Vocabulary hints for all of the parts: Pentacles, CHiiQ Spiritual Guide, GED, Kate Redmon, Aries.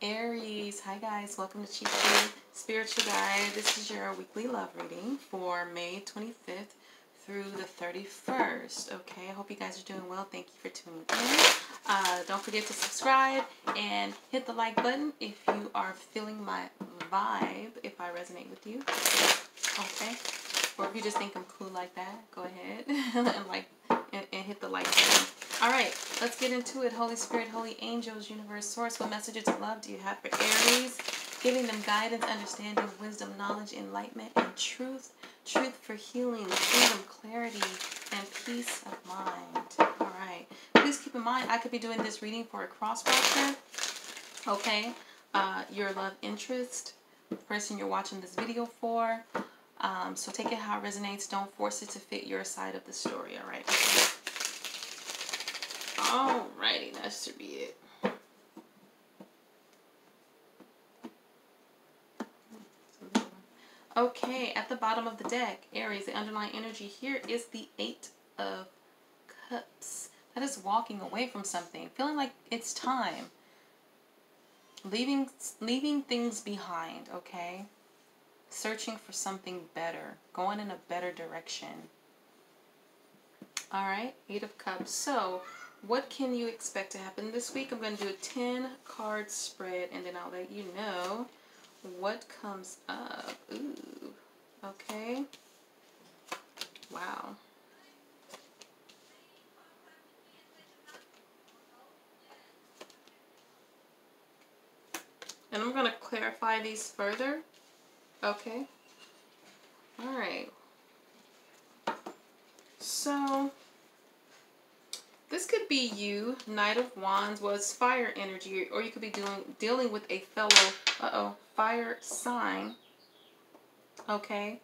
Aries, hi guys, welcome to CHiiQ Spiritual Guide. This is your weekly love reading for May 25th through the 31st. Okay, I hope you guys are doing well. Thank you for tuning in. Don't forget to subscribe and hit the like button if you are feeling my vibe, if I resonate with you. Okay, or if you just think I'm cool like that, go ahead and hit the like button. Alright, let's get into it. Holy Spirit, Holy Angels, Universe, Source, what messages of love do you have for Aries? Giving them guidance, understanding, wisdom, knowledge, enlightenment, and truth. Truth for healing, freedom, clarity, and peace of mind. Alright, please keep in mind, I could be doing this reading for a cross-watcher. Okay, your love interest, the person you're watching this video for. So take it how it resonates. Don't force it to fit your side of the story, alright? Alrighty, that should be it. Okay, at the bottom of the deck, Aries, the underlying energy here is the 8 of Cups. That is walking away from something, feeling like it's time. Leaving things behind, okay? Searching for something better, going in a better direction. Alright, 8 of Cups. So, what can you expect to happen this week? I'm going to do a 10-card spread, and then I'll let you know what comes up. Ooh, okay. Wow. And I'm going to clarify these further. Okay. All right. So... this could be you, Knight of Wands, well, it's fire energy, or you could be dealing with a fellow, fire sign, okay?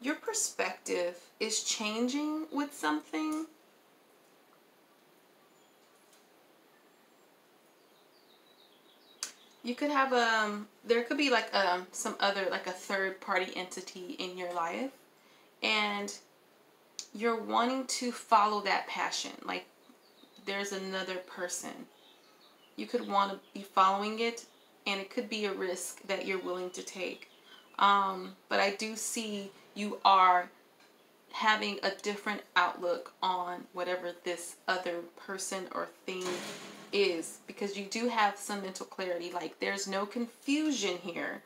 Your perspective is changing with something. You could have, there could be like some other, like a third party entity in your life, and you're wanting to follow that passion. Like there's another person. You could want to be following it, and it could be a risk that you're willing to take. But I do see you are having a different outlook on whatever this other person or thing is, because you do have some mental clarity. Like there's no confusion here.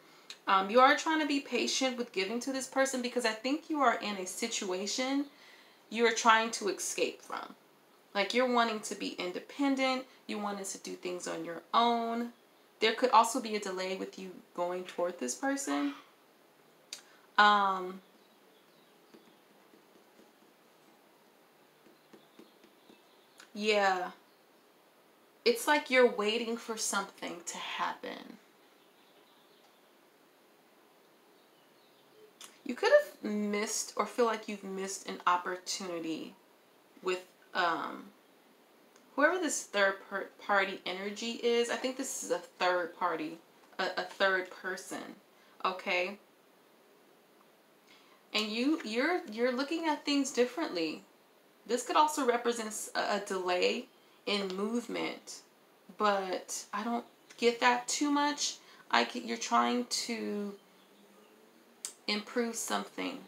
You are trying to be patient with giving to this person, because I think you are in a situation you are trying to escape from. Like you're wanting to be independent, you wanted to do things on your own. There could also be a delay with you going toward this person. Yeah. It's like you're waiting for something to happen. You could have missed, or feel like you've missed an opportunity with whoever this third party energy is. I think this is a third party, a third person, okay? And you're looking at things differently. This could also represent a delay in movement, but I don't get that too much. You're trying to improve something,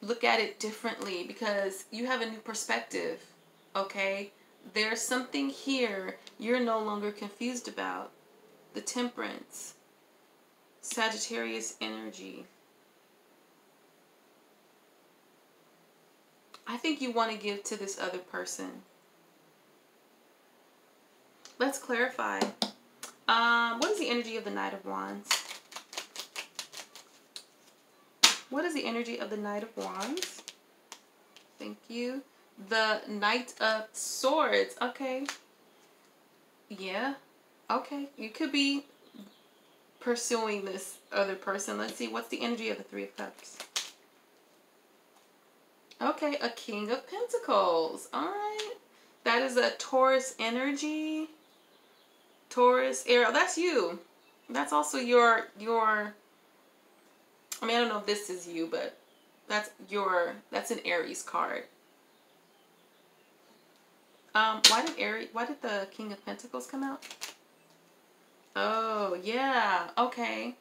look at it differently, because you have a new perspective, okay? There's something here you're no longer confused about. The Temperance, Sagittarius energy. I think you want to give to this other person. Let's clarify. What is the energy of the Knight of Wands? What is the energy of the Knight of Wands? Thank you. The Knight of Swords. Okay. Yeah. Okay. You could be pursuing this other person. Let's see. What's the energy of the 3 of Cups? Okay. A King of Pentacles. All right. That is a Taurus energy. Taurus, Ariel, that's you. that's also your, I mean, I don't know if this is you, but that's your, that's an Aries card. Why did the King of Pentacles come out? Oh, yeah. Okay.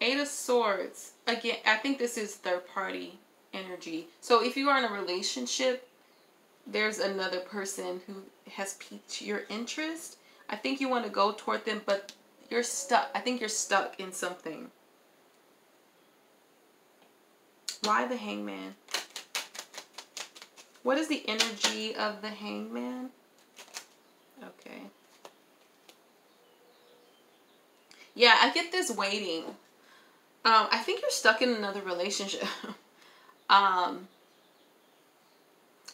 8 of Swords. Again, I think this is third party energy. So if you are in a relationship, there's another person who has piqued your interest. I think you want to go toward them, but you're stuck. I think you're stuck in something. Why the Hangman? What is the energy of the Hangman? Okay. Yeah, I get this waiting. I think you're stuck in another relationship.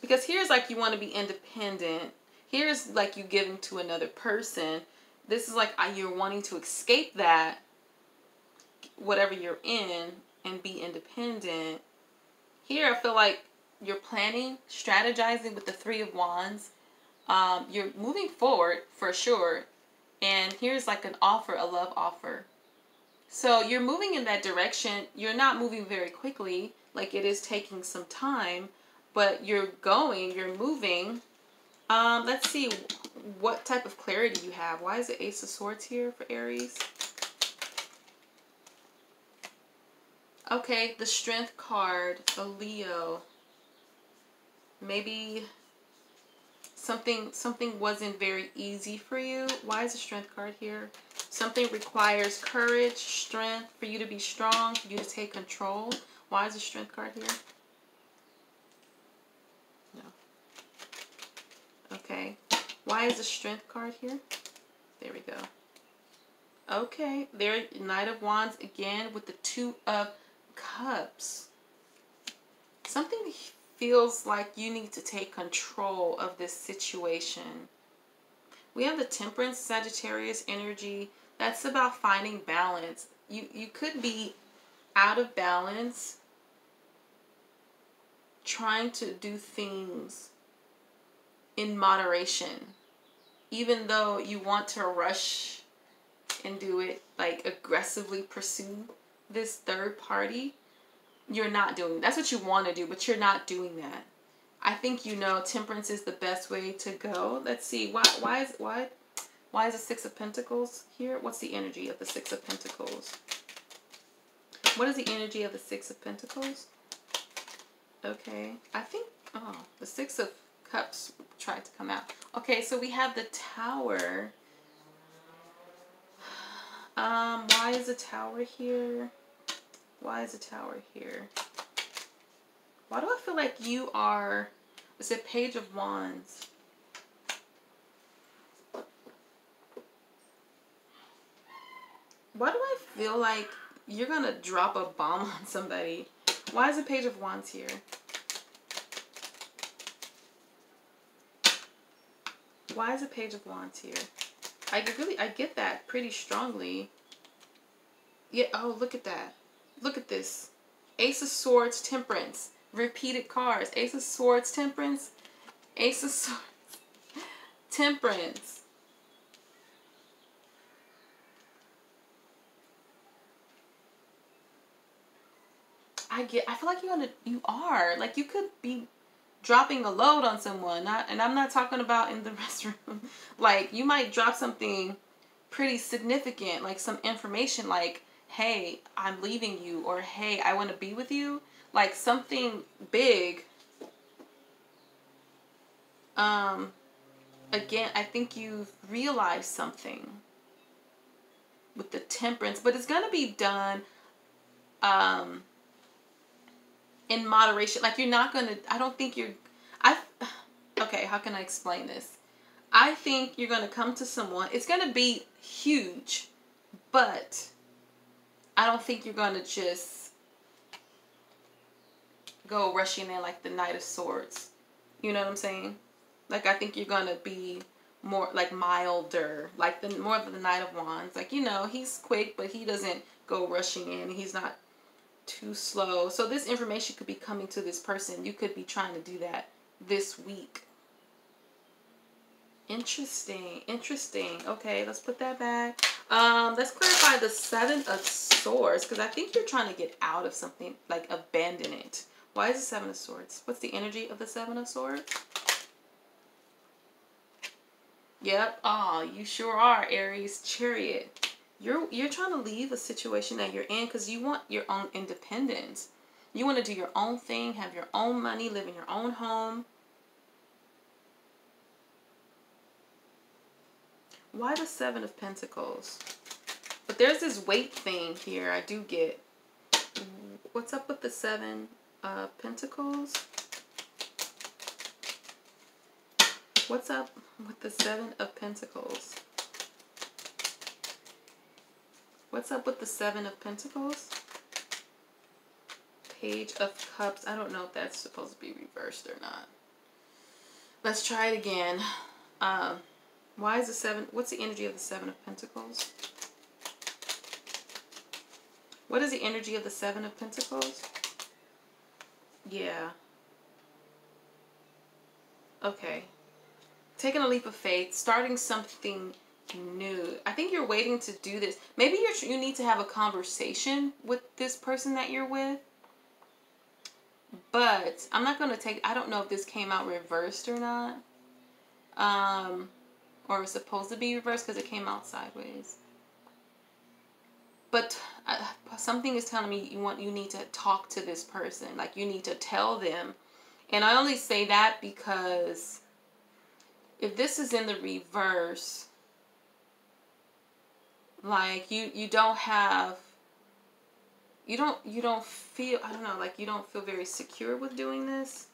Because here's like you want to be independent. Here's like you giving to another person. This is like you're wanting to escape that, whatever you're in, and be independent. Here I feel like you're planning, strategizing with the 3 of Wands. You're moving forward for sure. And here's like an offer, a love offer. So you're moving in that direction. You're not moving very quickly. Like it is taking some time, but you're going, you're moving. Let's see what type of clarity you have. Why is it 8 of Swords here for Aries? Okay, the Strength card, a Leo. Maybe something wasn't very easy for you. Why is the Strength card here? Something requires courage, strength, for you to be strong, for you to take control. Why is the Strength card here? No. Okay. Why is the Strength card here? There we go. Okay. There, Knight of Wands again with the 2 of Cups. Something feels like you need to take control of this situation. We have the Temperance, Sagittarius energy. That's about finding balance. You could be out of balance, trying to do things in moderation, even though you want to rush and do it, like aggressively pursue this third party. You're not doing, that's what you want to do, but you're not doing that. I think, you know, temperance is the best way to go. Let's see. Why is the 6 of Pentacles here? What's the energy of the 6 of Pentacles? What is the energy of the 6 of Pentacles? Okay. I think, oh, the 6 of Cups tried to come out. Okay. So we have the Tower. Why is the Tower here? Why is the Tower here? Why do I feel like you are... It's a Page of Wands. Why do I feel like you're going to drop a bomb on somebody? Why is the Page of Wands here? Why is the Page of Wands here? I get that pretty strongly. Yeah, oh, look at that. Look at this. 8 of Swords, Temperance. Repeated cards. 8 of Swords, Temperance. 8 of Swords, Temperance. I feel like you are. Like you could be dropping a load on someone. And I'm not talking about in the restroom. Like you might drop something pretty significant, like some information like, hey, I'm leaving you, or hey, I want to be with you. Like something big. Again, I think you've realized something with the Temperance, but it's going to be done in moderation. Like you're not going to, I don't think you're, okay, how can I explain this? I think you're going to come to someone, it's going to be huge, but I don't think you're going to just go rushing in like the Knight of Swords. You know what I'm saying? Like I think you're going to be more like milder, like the more of the Knight of Wands. Like, you know, he's quick, but he doesn't go rushing in. He's not too slow. So this information could be coming to this person. You could be trying to do that this week. Interesting, interesting. Okay, let's put that back. Let's clarify the Seven of Swords, because I think you're trying to get out of something, like abandon it. Why is the Seven of Swords? What's the energy of the Seven of Swords? Yep. Oh, you sure are, Aries. Chariot. You're trying to leave a situation that you're in because you want your own independence. You want to do your own thing, have your own money, live in your own home. Why the Seven of Pentacles? But there's this weight thing here I do get. What's up with the Seven of Pentacles? What's up with the Seven of Pentacles? What's up with the Seven of Pentacles? Page of Cups. I don't know if that's supposed to be reversed or not. Let's try it again. Why is the Seven? What's the energy of the Seven of Pentacles? What is the energy of the Seven of Pentacles? Yeah. Okay. Taking a leap of faith, starting something new. I think you're waiting to do this. Maybe you need to have a conversation with this person that you're with. But I'm not going to take... I don't know if this came out reversed or not. Or it's supposed to be reversed because it came out sideways. But something is telling me you need to talk to this person. Like, you need to tell them. And I only say that because... if this is in the reverse, like you don't feel, I don't know, like you don't feel very secure with doing this.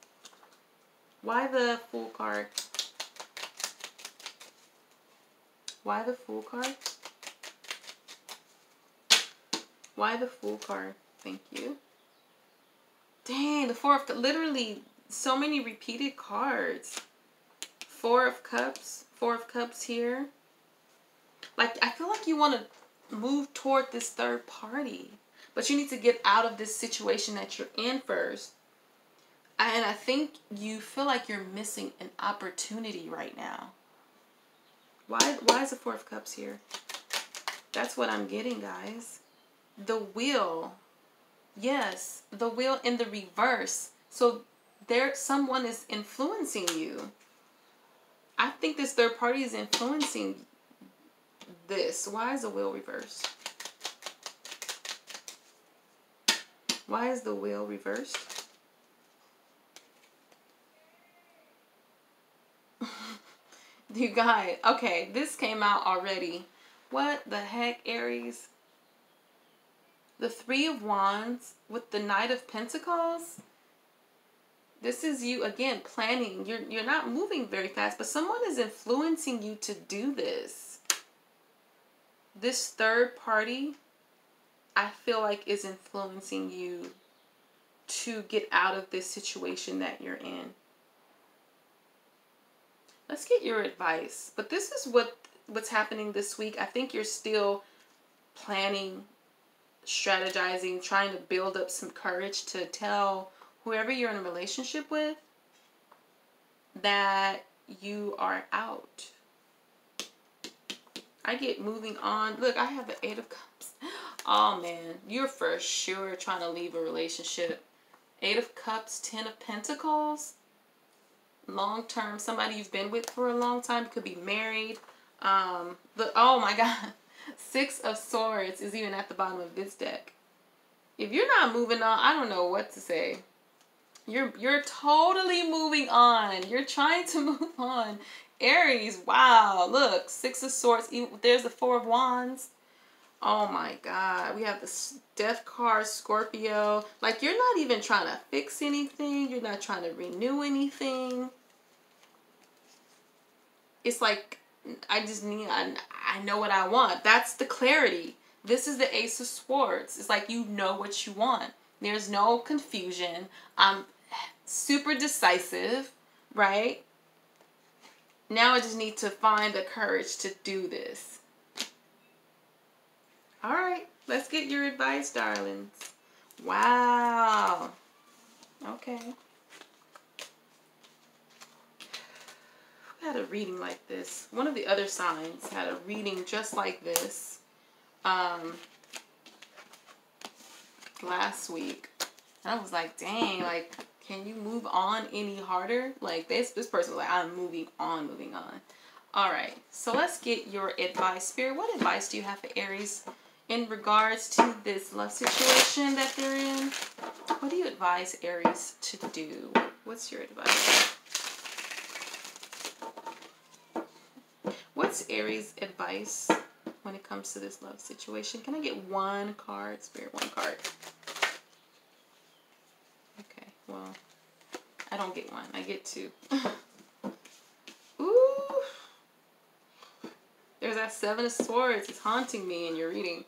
Why the Fool card? Why the Fool card? Why the Fool card? Thank you. Dang, the Four of Cups, literally so many repeated cards. Four of Cups here. Like, I feel like you want to move toward this third party, but you need to get out of this situation that you're in first. And I think you feel like you're missing an opportunity right now. Why is the Four of Cups here? That's what I'm getting, guys. The Wheel. Yes, the Wheel in the reverse. So someone is influencing you. I think this third party is influencing this. Why is the Wheel reversed? Why is the Wheel reversed? You guys, okay, this came out already. What the heck, Aries? The Three of Wands with the Knight of Pentacles? This is you, again, planning. You're not moving very fast, but someone is influencing you to do this. This third party, I feel like, is influencing you to get out of this situation that you're in. Let's get your advice. But this is what's happening this week. I think you're still planning, strategizing, trying to build up some courage to tell whoever you're in a relationship with that you are out. I get moving on. Look, I have the Eight of Cups. Oh, man. You're for sure trying to leave a relationship. Eight of Cups, Ten of Pentacles. Long-term. Somebody you've been with for a long time. You could be married. Look, oh, my God. Six of Swords is even at the bottom of this deck. If you're not moving on, I don't know what to say. You're totally moving on. You're trying to move on. Aries, wow. Look, Six of Swords. There's the Four of Wands. Oh, my God. We have the Death card, Scorpio. Like, you're not even trying to fix anything. You're not trying to renew anything. It's like, I know what I want. That's the clarity. This is the Ace of Swords. It's like, you know what you want. There's no confusion. I'm super decisive, right? Now I just need to find the courage to do this. All right, let's get your advice, darlings. Wow. Okay. had a reading like this. One of the other signs had a reading just like this last week. And I was like, dang, like, can you move on any harder? Like, this person was like, I'm moving on, moving on. All right, so let's get your advice, Spirit. What advice do you have for Aries in regards to this love situation that they're in? What do you advise Aries to do? What's your advice? What's Aries' advice when it comes to this love situation? Can I get one card, Spirit? One card. Okay, well, I don't get one. I get two. Ooh. There's that Seven of Swords. It's haunting me in your reading.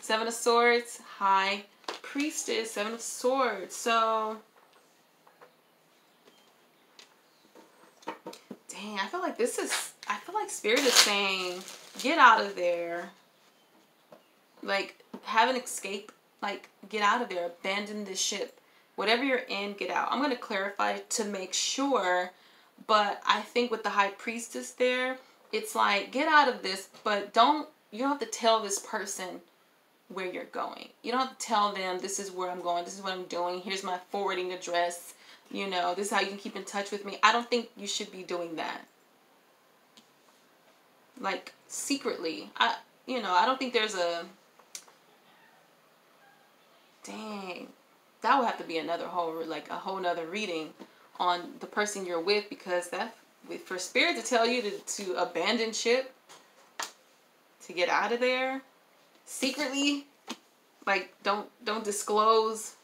Seven of Swords, High Priestess, Seven of Swords. So, dang, I feel like this is, I feel like Spirit is saying, get out of there. Like, have an escape. Like, get out of there. Abandon this ship. Whatever you're in, get out. I'm going to clarify to make sure, but I think with the High Priestess there, it's like, get out of this, but don't, you don't have to tell this person where you're going. You don't have to tell them, this is where I'm going, this is what I'm doing, here's my forwarding address, you know, this is how you can keep in touch with me. I don't think you should be doing that. Like, secretly. You know, I don't think there's a... Dang. That would have to be another whole, like, a whole nother reading on the person you're with, because that, for Spirit to tell you to abandon ship, to get out of there, secretly, like, don't disclose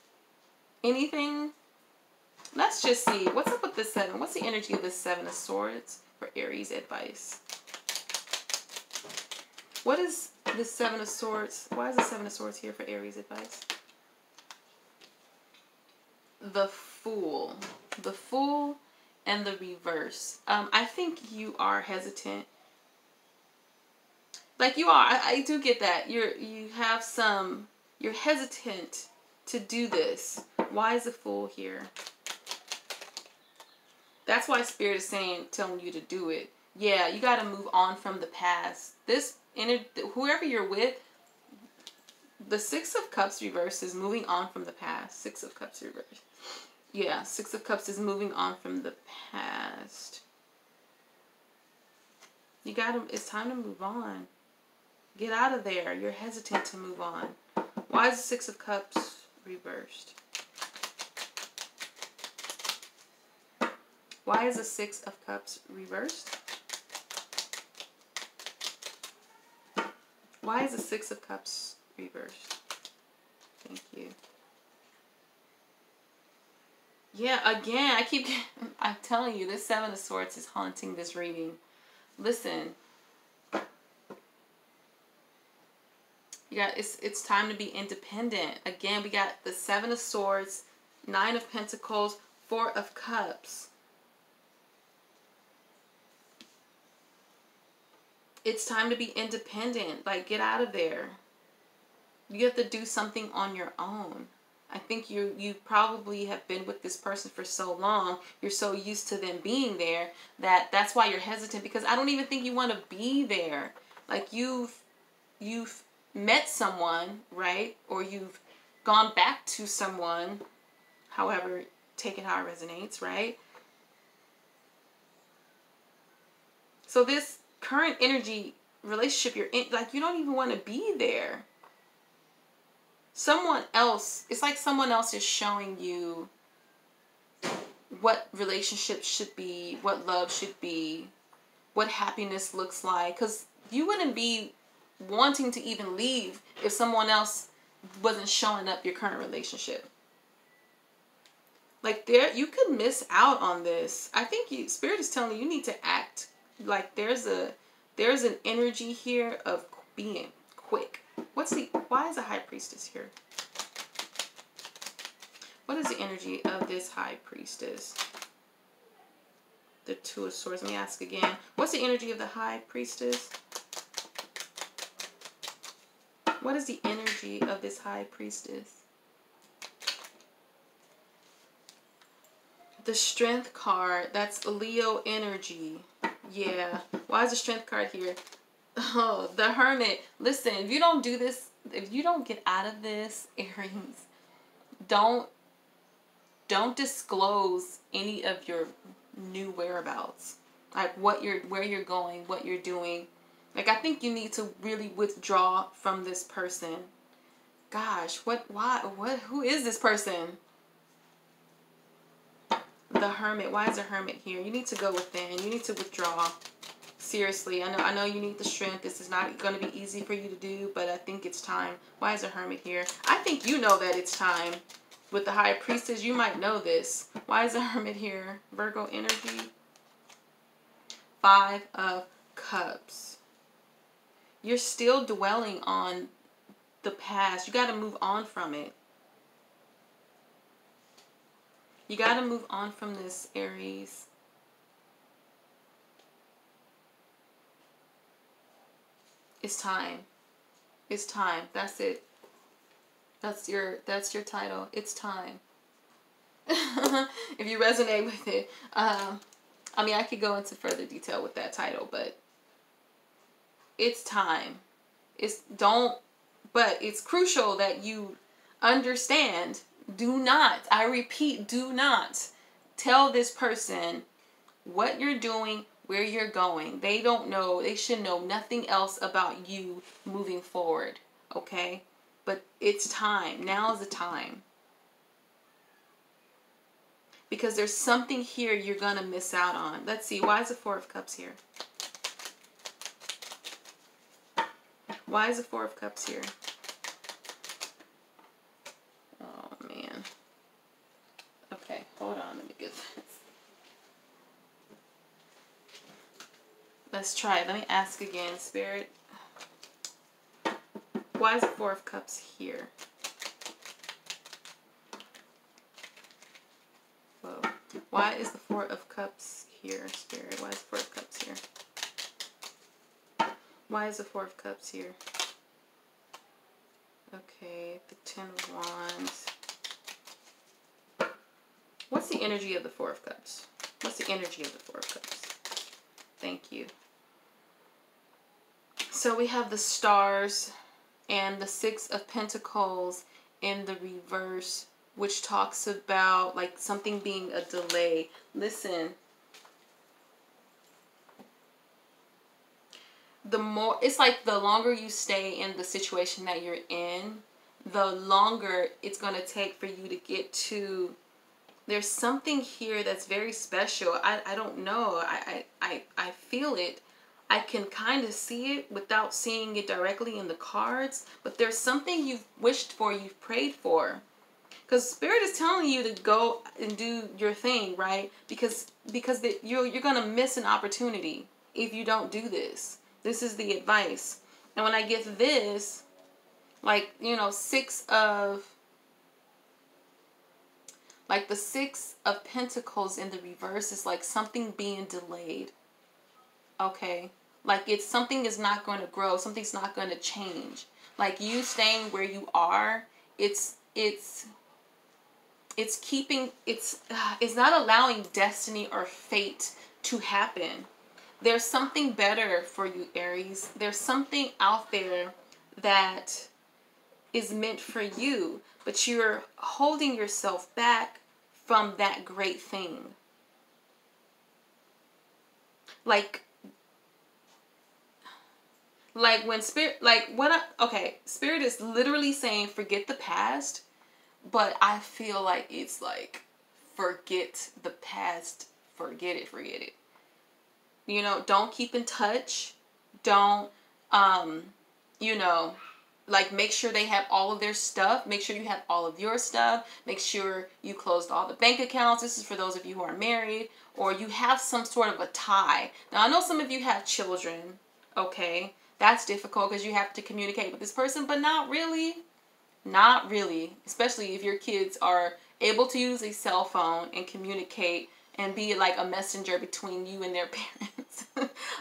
anything. Let's just see. What's up with this seven? What's the energy of this Seven of Swords for Aries advice? What is the Seven of Swords? Why is the Seven of Swords here for Aries advice? The Fool. The Fool and the Reverse. I think you are hesitant. Like, you are. I do get that. You have some, you're hesitant to do this. Why is the Fool here? That's why Spirit is saying, telling you to do it. Yeah, you got to move on from the past. This, whoever you're with, the Six of Cups reverse is moving on from the past. Six of Cups reverse. Yeah, Six of Cups is moving on from the past. You got to, it's time to move on. Get out of there. You're hesitant to move on. Why is the Six of Cups reversed? Why is the Six of Cups reversed? Why is the Six of Cups reversed? Thank you. Yeah, again, I'm telling you, this Seven of Swords is haunting this reading. Listen. You got, it's time to be independent. Again, we got the Seven of Swords, Nine of Pentacles, Four of Cups. It's time to be independent. Like, get out of there. You have to do something on your own. I think you probably have been with this person for so long. You're so used to them being there that that's why you're hesitant, because I don't even think you want to be there. Like, you've met someone, right? Or you've gone back to someone, however, take it how it resonates, right? So this current energy relationship you're in, like, you don't even want to be there. Someone else, it's like someone else is showing you what relationships should be, what love should be, what happiness looks like, because you wouldn't be wanting to even leave if someone else wasn't showing up your current relationship. Like, there, you could miss out on this. I think Spirit is telling you, you need to act. Like, there's an energy here of being quick. Why is the High Priestess here? What is the energy of this High Priestess? The Two of Swords. Let me ask again. What's the energy of the High Priestess? What is the energy of this High Priestess? The Strength card. That's Leo energy. Yeah. Why is the Strength card here? Oh, the Hermit. Listen, if you don't do this, if you don't get out of this, Aries, don't disclose any of your new whereabouts. Like what you're, where you're going, what you're doing. Like, I think you need to really withdraw from this person. Gosh, who is this person? The Hermit. Why is a Hermit here? You need to go within. You need to withdraw. Seriously, I know you need the strength. This is not going to be easy for you to do, but I think it's time. Why is a Hermit here? I think you know that it's time. With the High Priestess, you might know this. Why is a Hermit here? Virgo energy. 5 of Cups. You're still dwelling on the past. You got to move on from it. You got to move on from this, Aries. It's time. It's time. That's it. That's your title. It's time. If you resonate with it. I mean, I could go into further detail with that title, but it's time. But it's crucial that you understand. Do not, I repeat, do not tell this person what you're doing, where you're going. They don't know. They should know nothing else about you moving forward. Okay? But it's time. Now is the time. Because there's something here you're going to miss out on. Let's see. Why is the 4 of Cups here? Why is the 4 of Cups here? Oh, man. Okay, hold on. Let me get this. Let's try it. Let me ask again, Spirit. Why is the 4 of Cups here? Whoa. Why is the 4 of Cups here, Spirit? Why is the 4 of Cups here? Why is the 4 of Cups here? Okay, the 10 of Wands. What's the energy of the 4 of Cups? What's the energy of the 4 of Cups? Thank you. So we have the Stars and the 6 of Pentacles in the reverse, which talks about like something being a delay. Listen, the more, it's like the longer you stay in the situation that you're in, the longer it's going to take for you to get to, there's something here that's very special. I don't know. I feel it. I can kind of see it without seeing it directly in the cards, but there's something you've wished for, you've prayed for. Because Spirit is telling you to go and do your thing, right? Because you're going to miss an opportunity if you don't do this. This is the advice. And when I get this, like, you know, the 6 of Pentacles in the reverse is like something being delayed. Okay, like it's something is not going to grow, something's not going to change. Like you staying where you are, it's keeping, it's not allowing destiny or fate to happen. There's something better for you, Aries. There's something out there that is meant for you, but you're holding yourself back from that great thing. Like when Spirit, okay, Spirit is literally saying forget the past, but I feel like it's like forget the past, forget it. You know, don't keep in touch. Don't, you know, like make sure they have all of their stuff. Make sure you have all of your stuff. Make sure you closed all the bank accounts. This is for those of you who are married or you have some sort of a tie. Now, I know some of you have children. Okay, that's difficult because you have to communicate with this person, but not really. Not really, especially if your kids are able to use a cell phone and communicate and be like a messenger between you and their parents.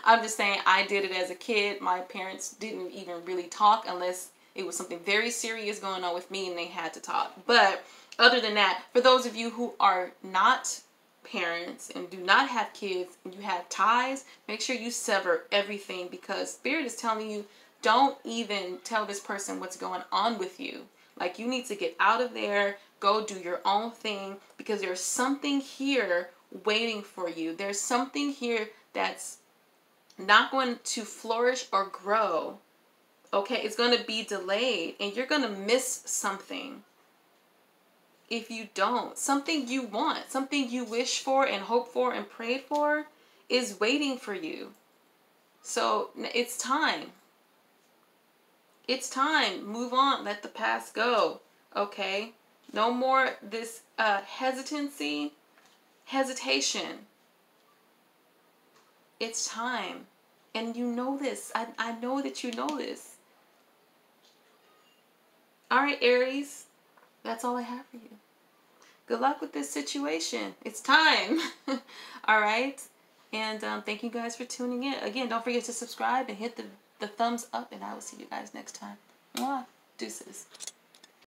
I'm just saying, I did it as a kid. My parents didn't even really talk unless it was something very serious going on with me and they had to talk. But other than that, for those of you who are not parents and do not have kids and you have ties, make sure you sever everything, because Spirit is telling you, don't even tell this person what's going on with you. Like, you need to get out of there, go do your own thing, because there's something here waiting for you. There's something here that's not going to flourish or grow. Okay, it's going to be delayed and you're going to miss something if you don't. Something you want, something you wish for and hope for and prayed for is waiting for you. So it's time. It's time. Move on. Let the past go. Okay? No more this hesitancy, hesitation. It's time. And you know this. I know that you know this. All right, Aries. That's all I have for you. Good luck with this situation. It's time. All right? And thank you guys for tuning in. Again, don't forget to subscribe and hit the thumbs up, and I will see you guys next time. Mwah. Deuces.